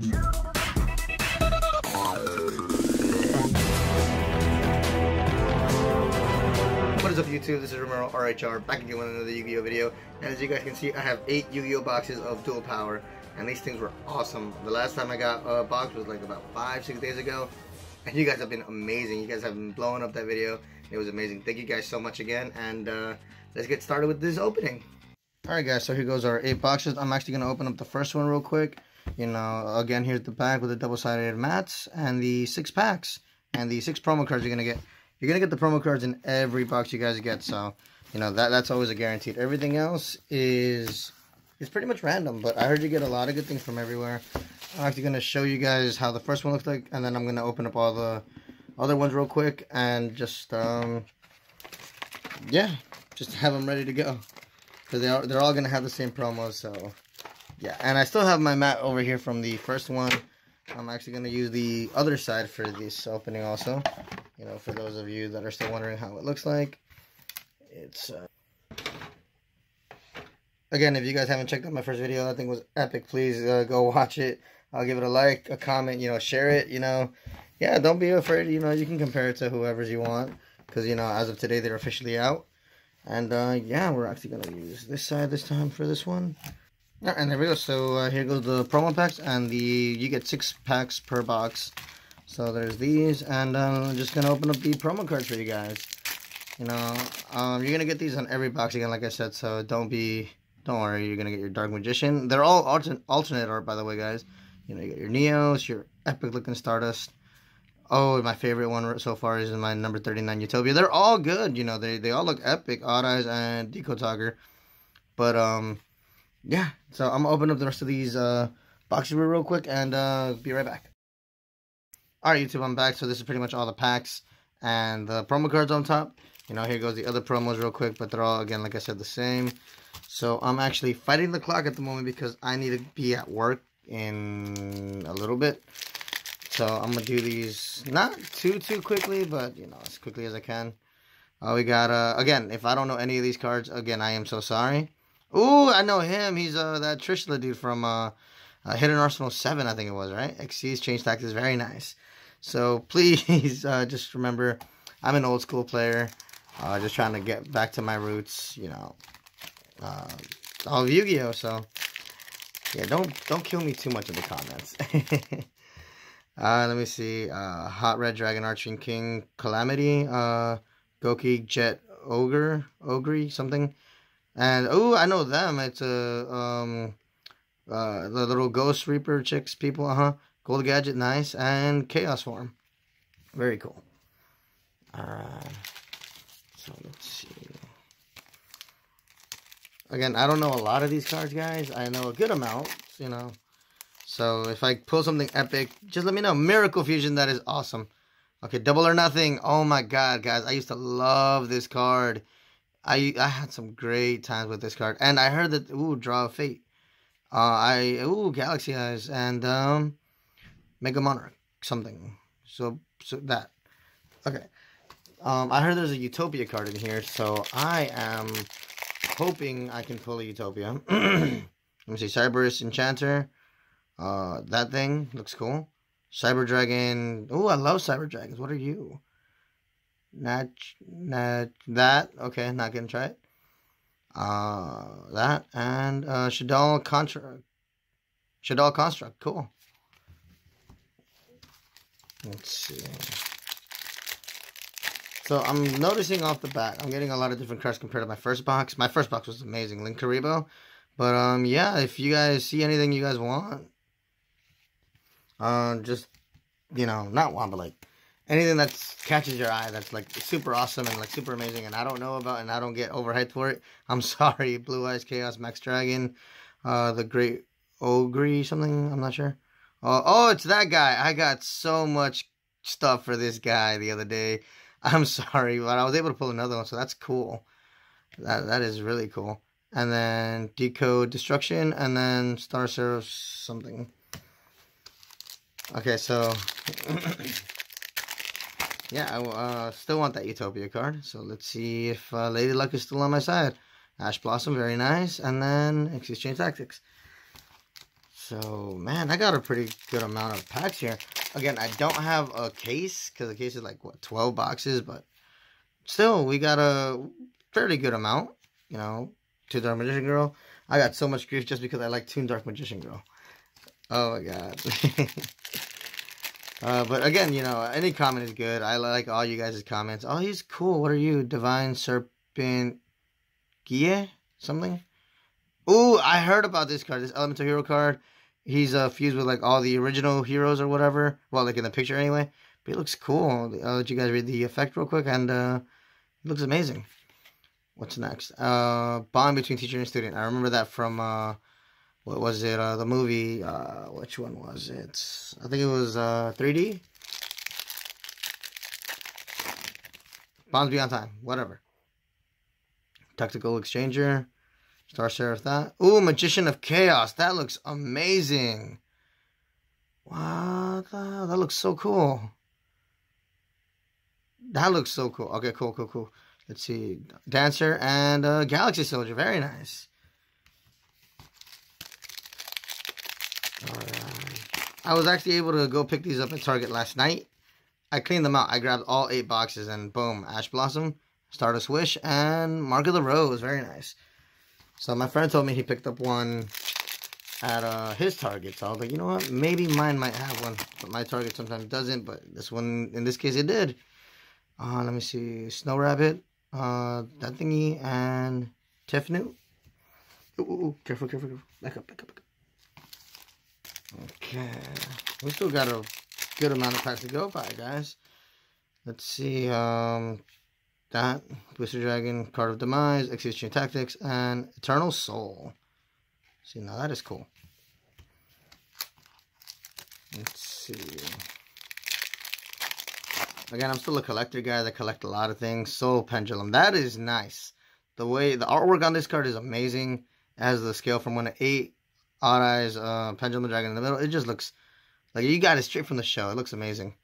What is up, YouTube? This is Romero RHR back again with another Yu-Gi-Oh! video, and as you guys can see, I have 8 Yu-Gi-Oh! Boxes of dual power, and these things were awesome. The last time I got a box was like about 5-6 days ago, and you guys have been amazing. You guys have been blowing up that video. It was amazing. Thank you guys so much again, and let's get started with this opening. Alright guys, so here goes our 8 boxes. I'm actually going to open up the first one real quick. You know, again, here's the pack with the double-sided mats and the 6 packs and the 6 promo cards you're going to get. You're going to get the promo cards in every box you guys get, so, you know, that's always a guaranteed. Everything else is pretty much random, but I heard you get a lot of good things from everywhere. I'm actually going to show you guys how the first one looks like, and then I'm going to open up all the other ones real quick and just, yeah, just have them ready to go. Because they're all going to have the same promos, so, yeah. And I still have my mat over here from the first one. I'm actually going to use the other side for this opening also. You know, for those of you that are still wondering how it looks like, it's, again, if you guys haven't checked out my first video, that thing was epic. Please go watch it. I'll give it a like, a comment, you know, share it, you know. Yeah, don't be afraid, you know, you can compare it to whoever's you want, because, you know, as of today, they're officially out. And, yeah, we're actually going to use this side this time for this one. Right, and there we go. So, here goes the promo packs, and you get 6 packs per box. So there's these, and I'm just going to open up the promo cards for you guys. You know, you're going to get these on every box again, like I said, so don't worry, you're going to get your Dark Magician. They're all alternate art, by the way, guys. You know, you got your Neos, your epic looking Stardust. Oh, my favorite one so far is my number 39 Utopia. They're all good, you know, they all look epic. Odd Eyes and Decode Destruction. But, yeah, so I'm going to open up the rest of these boxes real quick and be right back. Alright YouTube, I'm back, so this is pretty much all the packs and the promo cards on top. You know, here goes the other promos real quick, but they're all, again, like I said, the same. So, I'm actually fighting the clock at the moment because I need to be at work in a little bit. So, I'm going to do these, not too quickly, but, you know, as quickly as I can. We got, again, if I don't know any of these cards, again, I am so sorry. Ooh, I know him, he's that Trishla dude from Hidden Arsenal 7, I think it was, right? Exchange Tactics, very nice. So, please, just remember, I'm an old school player, just trying to get back to my roots, you know, all of Yu-Gi-Oh! So, yeah, don't kill me too much in the comments. Let me see, Hot Red Dragon Archfiend King, Calamity, Goki Jet Ogre, something, and, oh, I know them, it's, the little Ghost Reaper chicks, people, Gold Gadget, nice, and Chaos Form. Very cool. Alright. So, let's see. Again, I don't know a lot of these cards, guys. I know a good amount, you know. So, if I pull something epic, just let me know. Miracle Fusion, that is awesome. Okay, Double or Nothing. Oh my god, guys. I used to love this card. I had some great times with this card. And I heard that, ooh, Draw of Fate. Ooh, Galaxy Eyes. And, Mega Monarch, something, so that, okay, I heard there's a Utopia card in here, so I am hoping I can pull a Utopia. Let me see, Cerberus Enchanter, that thing, looks cool, Cyber Dragon, ooh, I love Cyber Dragons, what are you, that, okay, not gonna try it, that, and, Shaddoll Construct, cool. Let's see. So, I'm noticing off the bat, I'm getting a lot of different cards compared to my first box. My first box was amazing, Linkaribo. But, yeah, if you guys see anything you guys want, just, you know, not want, but, like, anything that catches your eye that's, like, super awesome and, like, super amazing and I don't know about and I don't get overhyped for it, I'm sorry. Blue Eyes, Chaos, Max Dragon, the Great Ogre, something, I'm not sure. Oh, it's that guy. I got so much stuff for this guy the other day. I'm sorry, but I was able to pull another one, so that's cool. That is really cool. And then Decode Destruction, and then Star Service something. Okay, so... yeah, I still want that Utopia card. So let's see if Lady Luck is still on my side. Ash Blossom, very nice. And then Exchange Tactics. So, man, I got a pretty good amount of packs here. Again, I don't have a case, because the case is like, what, 12 boxes? But still, we got a fairly good amount, you know, Toon Dark Magician Girl. I got so much grief just because I like Toon Dark Magician Girl. Oh, my God. But again, you know, any comment is good. I like all you guys' comments. Oh, he's cool. What are you? Divine Serpent Gia? Something? Ooh, I heard about this card, this Elemental Hero card. He's fused with, like, all the original heroes or whatever. Well, like, in the picture anyway. But he looks cool. I'll let you guys read the effect real quick, and it looks amazing. What's next? Bond between teacher and student. I remember that from, what was it? The movie, which one was it? I think it was 3D? Bonds Beyond Time. Whatever. Tactical Exchanger. Star Seraph, that. Ooh, Magician of Chaos. That looks amazing. Wow, that looks so cool. That looks so cool. Okay, cool, cool, cool. Let's see. Dancer and Galaxy Soldier. Very nice. All right. I was actually able to go pick these up at Target last night. I cleaned them out. I grabbed all 8 boxes and boom. Ash Blossom, Stardust Wish, and Mark of the Rose. Very nice. So my friend told me he picked up one at his Target. So I was like, you know what? Maybe mine might have one. But my Target sometimes doesn't. But this one, in this case, it did. Let me see. Snow Rabbit. That thingy. And Tefnut. Ooh, ooh, ooh. Careful, careful, careful. Back up, back up, back up. Okay. We still got a good amount of packs to go by, guys. Let's see. That, Booster Dragon, Card of Demise, Exchange Tactics, and Eternal Soul. See, now that is cool. Let's see. Again, I'm still a collector guy that collects a lot of things. Soul Pendulum. That is nice. The way, the artwork on this card is amazing. It has the scale from 1 to 8. Odd Eyes, Pendulum Dragon in the middle. It just looks, like you got it straight from the show. It looks amazing.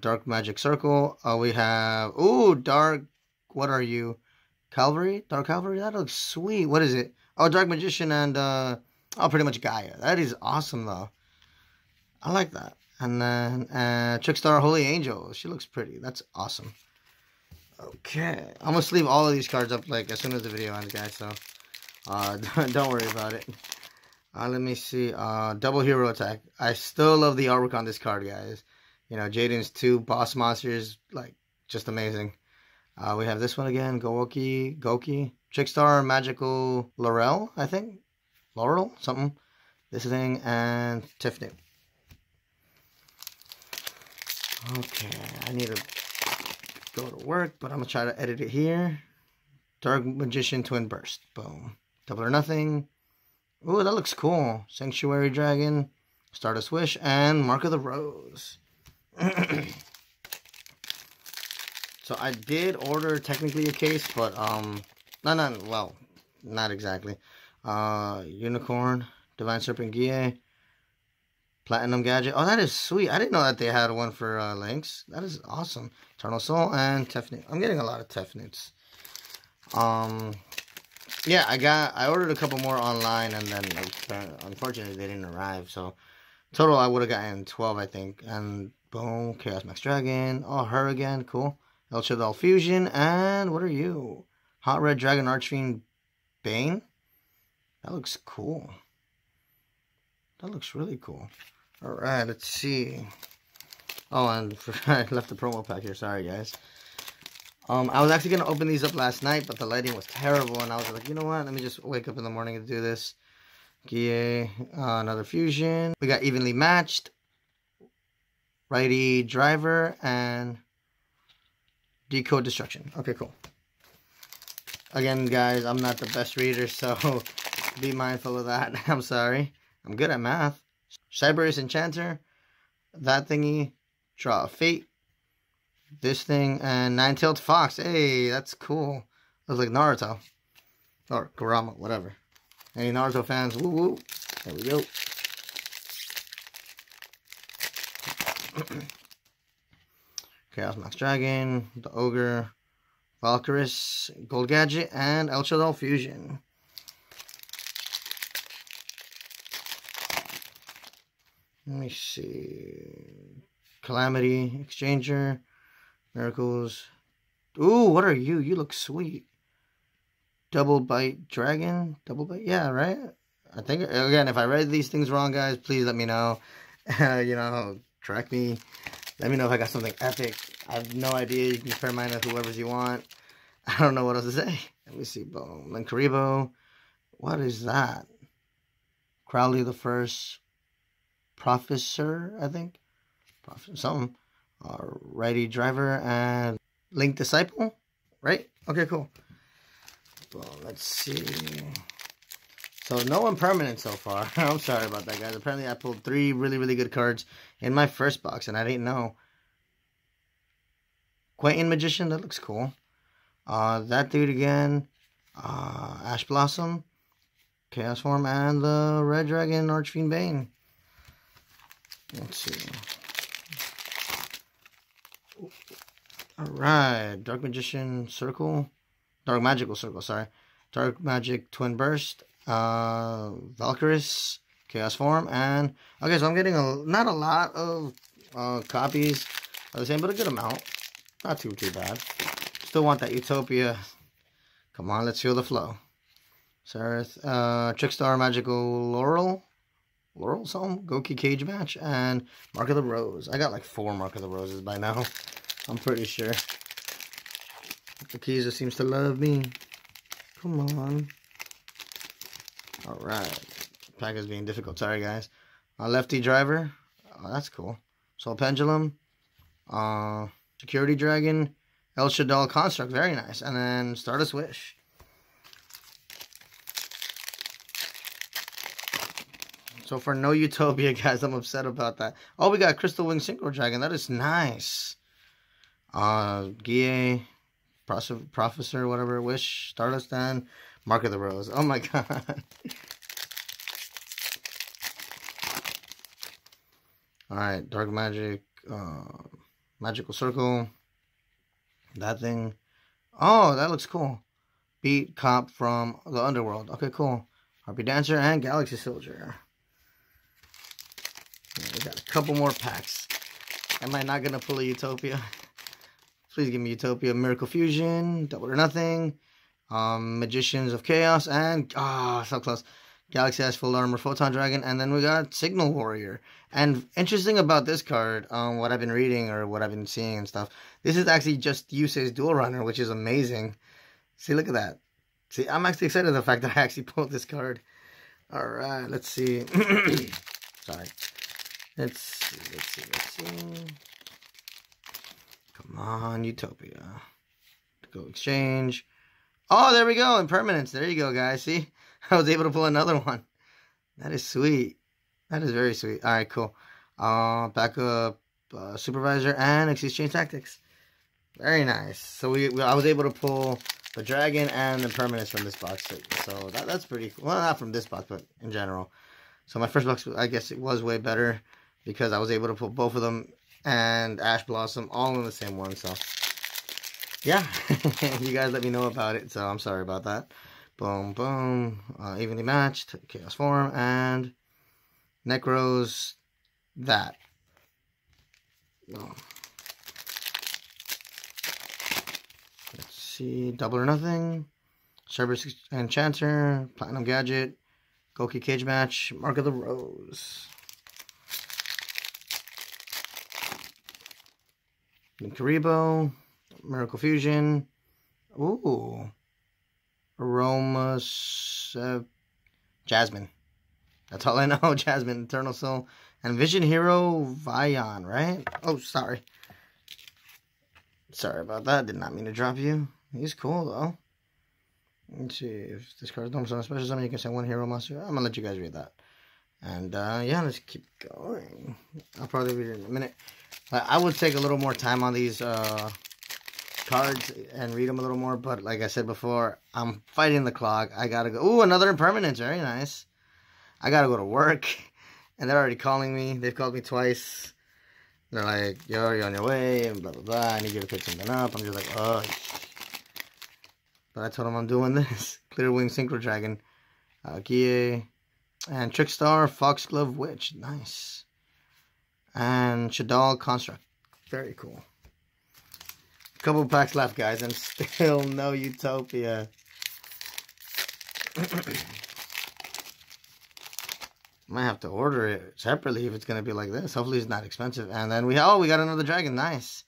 Dark Magic Circle. We have, ooh, Dark, what are you? Calvary? Dark Calvary? That looks sweet. What is it? Oh, Dark Magician and, oh, pretty much Gaia. That is awesome, though. I like that. And then, Trickstar Holy Angel. She looks pretty. That's awesome. Okay. I'm going to sleeve all of these cards up, like, as soon as the video ends, guys, so, don't worry about it. Let me see. Double Hero Attack. I still love the artwork on this card, guys. You know, Jaden's 2 boss monsters, like, just amazing. We have this one again, Goki, Trickstar Magical Laurel, I think. Laurel, something. This thing, and Tiffany. Okay, I need to go to work, but I'm going to try to edit it here. Dark Magician Twin Burst, boom. Double or Nothing. Ooh, that looks cool. Sanctuary Dragon, Stardust Wish, and Mark of the Rose. So I did order technically a case, but not exactly. Unicorn, Divine Serpent Gia, Platinum Gadget. Oh, that is sweet. I didn't know that they had one for Lynx. That is awesome. Eternal Soul and Tefnut. I'm getting a lot of Tefnuts. Yeah, I ordered a couple more online, and then unfortunately they didn't arrive. So total, I would have gotten 12, I think, and boom, Chaos Max Dragon. Oh, her again. Cool. El Shaddoll Fusion. And what are you? Hot Red Dragon Archfiend Bane. That looks cool. That looks really cool. All right, let's see. Oh, and I left the promo pack here. Sorry, guys. I was actually going to open these up last night, but the lighting was terrible. And I was like, you know what? Let me just wake up in the morning and do this. Gie, another Fusion. We got Evenly Matched. Righty Driver, and Decode Destruction. Okay, cool. Again, guys, I'm not the best reader, so be mindful of that. I'm sorry. I'm good at math. Cerberus Enchanter, that thingy, Draw a Fate, this thing, and Nine-Tailed Fox. Hey, that's cool. Looks like Naruto. Or Kurama, whatever. Any Naruto fans, woo-woo. There we go. Chaos Max Dragon, the Ogre, Valkyris, Gold Gadget, and El Shaddoll Fusion. Let me see. Calamity, Exchanger, Miracles. Ooh, what are you? You look sweet. Double Bite Dragon. Double Bite? Yeah, right? I think, again, if I read these things wrong, guys, please let me know. You know, track me. Let me know if I got something epic. I have no idea. You can compare mine with whoever's you want. I don't know what else to say. Let me see. Boom. Linkaribo. What is that? Crowley the First. Professor, I think. Professor, something. Righty Driver and Link Disciple. Right? Okay, cool. Well, let's see. So, no impermanent so far. I'm sorry about that, guys. Apparently, I pulled three really, really good cards in my first box, and I didn't know. Quentin Magician. That looks cool. That dude again. Ash Blossom. Chaos Form. And the Red Dragon Archfiend Bane. Let's see. Alright. Dark Magician Circle. Dark Magical Circle, sorry. Dark Magic Twin Burst. Valkyries, Chaos Form, and okay, so I'm getting not a lot of copies of the same, but a good amount. Not too bad. Still want that Utopia. Come on, let's feel the flow. Sereth, Trickstar Magical Laurel. Laurel song? Goki Cage Match and Mark of the Rose. I got like 4 Mark of the Roses by now. I'm pretty sure. The keys that seems to love me. Come on. Alright. Pack is being difficult. Sorry, guys. Lefty Driver. Oh, that's cool. Soul Pendulum. Security Dragon. El Shaddoll Construct. Very nice. And then Stardust Wish. So for no Utopia, guys, I'm upset about that. Oh, we got Crystal Wing Synchro Dragon. That is nice. Gia. Professor, whatever, Wish, Stardust, and Mark of the Rose. Oh my god. Alright, Dark Magic, Magical Circle. That thing. Oh, that looks cool. Beat Cop from the Underworld. Okay, cool. Harpy Dancer and Galaxy Soldier. Yeah, we got a couple more packs. Am I not going to pull a Utopia? Please give me Utopia, Miracle Fusion, Double or Nothing, Magicians of Chaos, and, so close, Galaxy Eyes, Full Armor, Photon Dragon, and then we got Signal Warrior. And interesting about this card, what I've been reading or what I've been seeing and stuff, this is actually just Yusei's Dual Runner, which is amazing. See, look at that. See, I'm actually excited at the fact that I actually pulled this card. All right, let's see. Sorry. Let's see. Come on, Utopia. Go Exchange. Oh, there we go. Impermanence. There you go, guys. See? I was able to pull another one. That is sweet. That is very sweet. Alright, cool. Backup Supervisor and Exchange Tactics. Very nice. So I was able to pull the Dragon and the Impermanence from this box. So that's pretty cool. Well, not from this box, but in general. So my first box, I guess it was way better because I was able to pull both of them and Ash Blossom all in the same one. So yeah. You guys let me know about it, so I'm sorry about that. Boom boom. Evenly matched Chaos Form and Necros. That let's see. Double or Nothing, Cerberus Enchanter, Platinum Gadget, Goki Cage Match, Mark of the Rose, Linkaribo, Miracle Fusion. Ooh. Aroma. Jasmine. That's all I know. Jasmine, Eternal Soul. And Vision Hero Vion, right? Oh, sorry. Sorry about that. Did not mean to drop you. He's cool, though. Let's see. If this card is not special summon, you can send one hero monster. I'm going to let you guys read that. And, yeah, let's keep going. I'll probably read it in a minute. I would take a little more time on these cards and read them a little more, but like I said before, I'm fighting the clock. I gotta go. Ooh, another impermanence. Very nice. I gotta go to work, and they're already calling me. They've called me twice. They're like, yo, you're on your way, and blah, blah, blah. I need you to pick something up. I'm just like, oh. But I told them I'm doing this. Clear Wing Synchro Dragon, Gie, and Trickstar Foxglove Witch. Nice. and Shaddoll Construct. Very cool. Couple packs left, guys, and still no Utopia. Might have to order it separately if it's going to be like this. Hopefully it's not expensive. And then we... Oh, we got another dragon. Nice.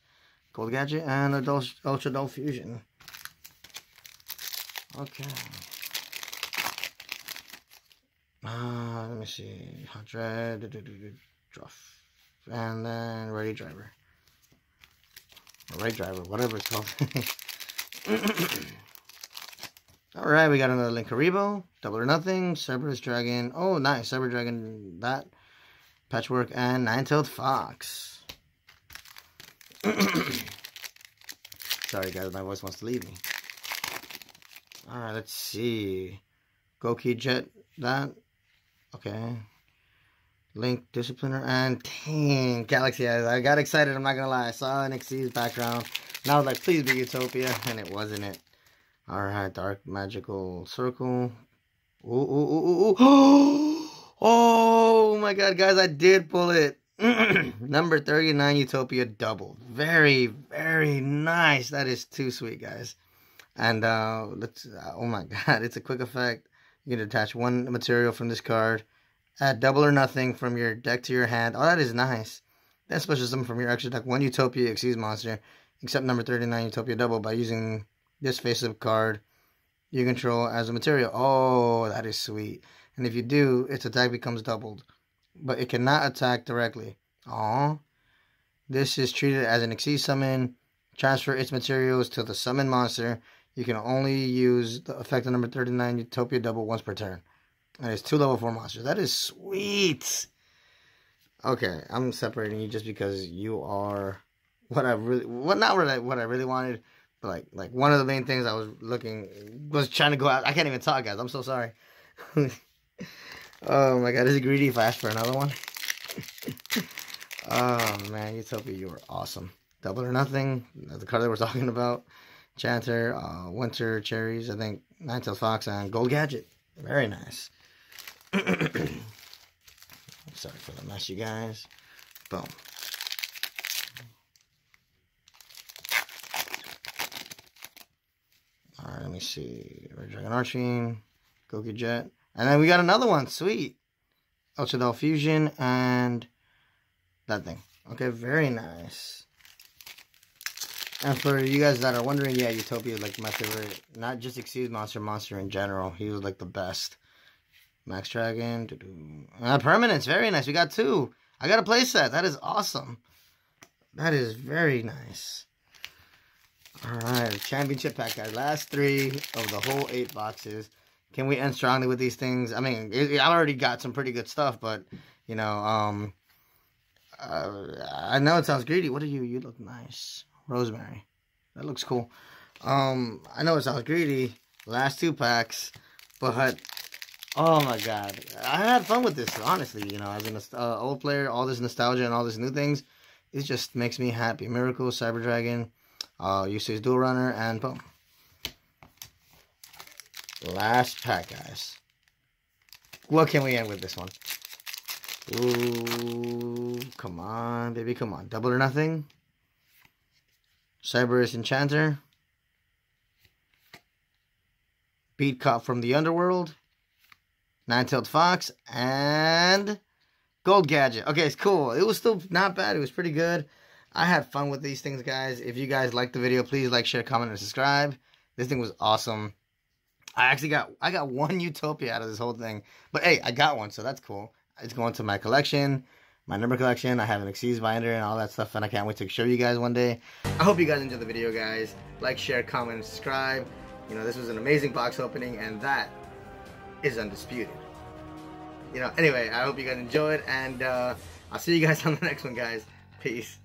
Gold Gadget and El Shaddoll Fusion. Okay. Let me see. Hot Red... Druff. And then Ready Driver. Or Red Driver, whatever it's called. Alright, we got another Linkaribo, Double or Nothing, Cerberus Dragon, oh nice, Cerberus Dragon, that, Patchwork, and Nine-Tailed Fox. Sorry guys, my voice wants to leave me. Alright, let's see. Goki Jet, that, okay. Link Discipliner, and dang, Galaxy Eyes. I got excited, I'm not gonna lie. I saw NXC's background, and I was like, please be Utopia, and it wasn't it. Alright, Dark Magical Circle. Ooh, ooh, ooh, ooh, ooh. Oh my god, guys, I did pull it. Number 39 Utopia Double. Very, very nice. That is too sweet, guys. And let's, oh my god, it's a quick effect. You can attach one material from this card. Add Double or Nothing from your deck to your hand. Oh, that is nice. That special summon from your extra deck one Utopia Exceeds monster, except number 39 Utopia Double, by using this face-up card you control as a material. Oh, that is sweet. And if you do, its attack becomes doubled. But it cannot attack directly. Aww. This is treated as an Exceed summon. Transfer its materials to the summon monster. You can only use the effect of number 39 Utopia Double once per turn. And it's two level 4 monsters. That is sweet. Okay, I'm separating you just because you are what I really... Well, not really what I really wanted... Like one of the main things I was looking, was trying to go out. I can't even talk, guys. I'm so sorry. Oh my god, is it greedy if I ask for another one? Oh man, Utopia, you were awesome. Double or Nothing, the card that we're talking about. Chanter, Winter Cherries, I think, Nine-Tailed Fox, and Gold Gadget. Very nice. Sorry for the mess, you guys. Boom. Alright, let me see. Red Dragon Archfiend, Goki Jet. And then we got another one. Sweet. El Shaddoll Fusion and that thing. Okay, very nice. And for you guys that are wondering, yeah, Utopia is like my favorite. Not just Exceeds monster in general. He was like the best. Max Dragon. Permanence. Very nice. We got two. I got a playset. That is awesome. That is very nice. Alright, championship pack, guys. Last three of the whole 8 boxes. Can we end strongly with these things? I mean, I already got some pretty good stuff, but, you know, I know it sounds greedy. What are you? You look nice. Rosemary. That looks cool. I know it sounds greedy. Last 2 packs, but, oh my god. I had fun with this, honestly, you know. As an old player, all this nostalgia and all these new things, it just makes me happy. Miracle, Cyber Dragon. Yusu's Dual Runner, and boom. Last pack, guys. What can we end with this one? Ooh, come on, baby, come on. Double or Nothing. Cerberus Enchanter. Beat Cop from the Underworld. Nine-Tailed Fox, and Gold Gadget. Okay, it's cool. It was still not bad. It was pretty good. I had fun with these things, guys. If you guys liked the video, please like, share, comment, and subscribe. This thing was awesome. I actually got, I got one Utopia out of this whole thing. But hey, I got one, so that's cool. It's going to my collection, my number collection. I have an Xyz binder and all that stuff, and I can't wait to show you guys one day. I hope you guys enjoyed the video, guys. Like, share, comment, and subscribe. You know, this was an amazing box opening, and that is undisputed. You know, anyway, I hope you guys enjoyed, and I'll see you guys on the next one, guys. Peace.